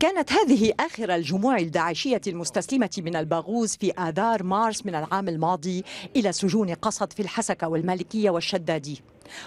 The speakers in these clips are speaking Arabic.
كانت هذه آخر الجموع الداعشية المستسلمة من الباغوز في آذار مارس من العام الماضي إلى سجون قسد في الحسكة والمالكية والشدادي،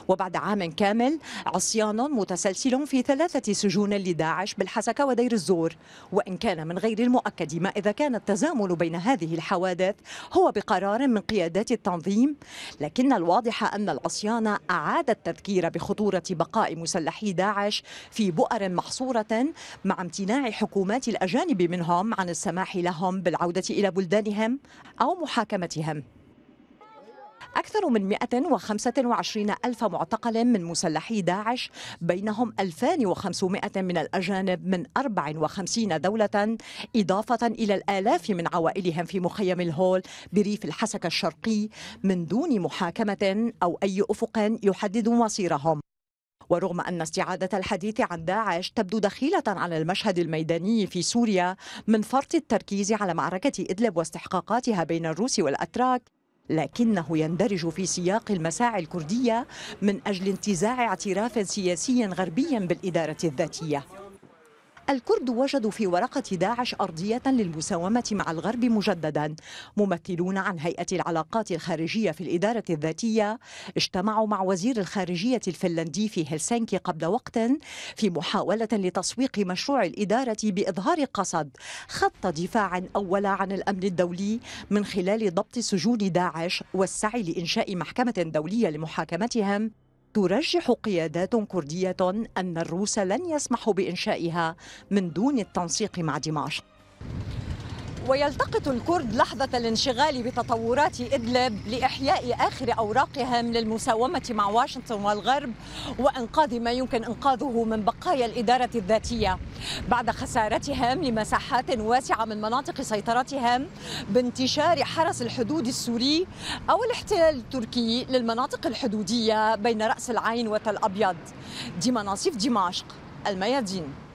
وبعد عام كامل عصيان متسلسل في 3 سجون لداعش بالحسكة ودير الزور. وإن كان من غير المؤكد ما إذا كان التزامن بين هذه الحوادث هو بقرار من قيادات التنظيم، لكن الواضح أن العصيان أعاد التذكير بخطورة بقاء مسلحي داعش في بؤر محصورة مع امتناع حكومات الأجانب منهم عن السماح لهم بالعودة إلى بلدانهم أو محاكمتهم. أكثر من 125 ألف معتقل من مسلحي داعش، بينهم 2500 من الأجانب من 54 دولة، إضافة إلى الآلاف من عوائلهم في مخيم الهول بريف الحسكة الشرقي من دون محاكمة أو أي أفق يحدد مصيرهم. ورغم أن استعادة الحديث عن داعش تبدو دخيلة على المشهد الميداني في سوريا من فرط التركيز على معركة إدلب واستحقاقاتها بين الروس والأتراك، لكنه يندرج في سياق المساعي الكردية من أجل انتزاع اعتراف سياسي غربي بالإدارة الذاتية. الكرد وجدوا في ورقة داعش أرضية للمساومة مع الغرب مجددا. ممثلون عن هيئة العلاقات الخارجية في الإدارة الذاتية اجتمعوا مع وزير الخارجية الفنلندي في هلسنكي قبل وقت في محاولة لتسويق مشروع الإدارة بإظهار قصد خط دفاع أول عن الأمن الدولي من خلال ضبط سجون داعش والسعي لإنشاء محكمة دولية لمحاكمتهم. ترجح قيادات كردية أن الروس لن يسمحوا بإنشائها من دون التنسيق مع دمشق. ويلتقط الكرد لحظة الانشغال بتطورات إدلب لإحياء آخر أوراقهم للمساومة مع واشنطن والغرب وإنقاذ ما يمكن إنقاذه من بقايا الإدارة الذاتية بعد خسارتهم لمساحات واسعة من مناطق سيطرتهم بانتشار حرس الحدود السوري أو الاحتلال التركي للمناطق الحدودية بين رأس العين وتل أبيض. ديما ناصيف، دمشق، الميادين.